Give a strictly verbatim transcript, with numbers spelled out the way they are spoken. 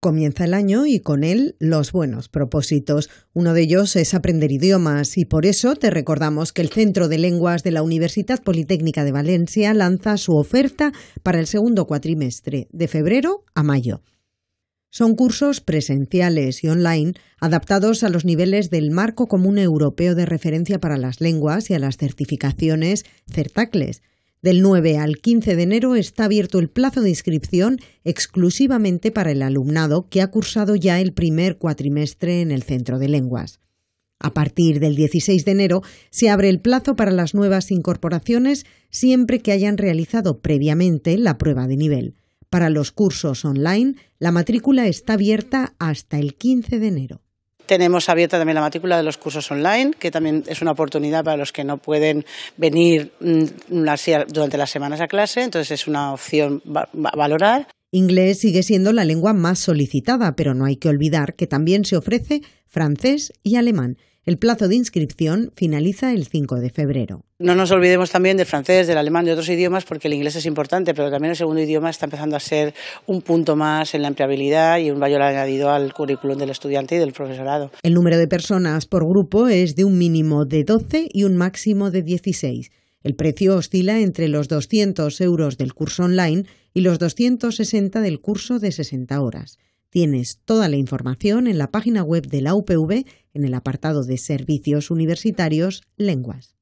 Comienza el año y con él los buenos propósitos. Uno de ellos es aprender idiomas y por eso te recordamos que el Centro de Lenguas de la Universitat Politècnica de València lanza su oferta para el segundo cuatrimestre, de febrero a mayo. Son cursos presenciales y online adaptados a los niveles del Marco Común Europeo de Referencia para las lenguas y a las certificaciones CERTACLES. Del nueve al quince de enero está abierto el plazo de inscripción exclusivamente para el alumnado que ha cursado ya el primer cuatrimestre en el Centro de Lenguas. A partir del dieciséis de enero se abre el plazo para las nuevas incorporaciones siempre que hayan realizado previamente la prueba de nivel. Para los cursos online, la matrícula está abierta hasta el quince de enero. Tenemos abierta también la matrícula de los cursos online, que también es una oportunidad para los que no pueden venir durante las semanas a clase, entonces es una opción a valorar. Inglés sigue siendo la lengua más solicitada, pero no hay que olvidar que también se ofrece francés y alemán. El plazo de inscripción finaliza el cinco de febrero. No nos olvidemos también del francés, del alemán, de otros idiomas, porque el inglés es importante, pero también el segundo idioma está empezando a ser un punto más en la empleabilidad y un valor añadido al currículum del estudiante y del profesorado. El número de personas por grupo es de un mínimo de doce y un máximo de dieciséis. El precio oscila entre los doscientos euros del curso online y los doscientos sesenta del curso de sesenta horas. Tienes toda la información en la página web de la U P V en el apartado de Servicios Universitarios Lenguas.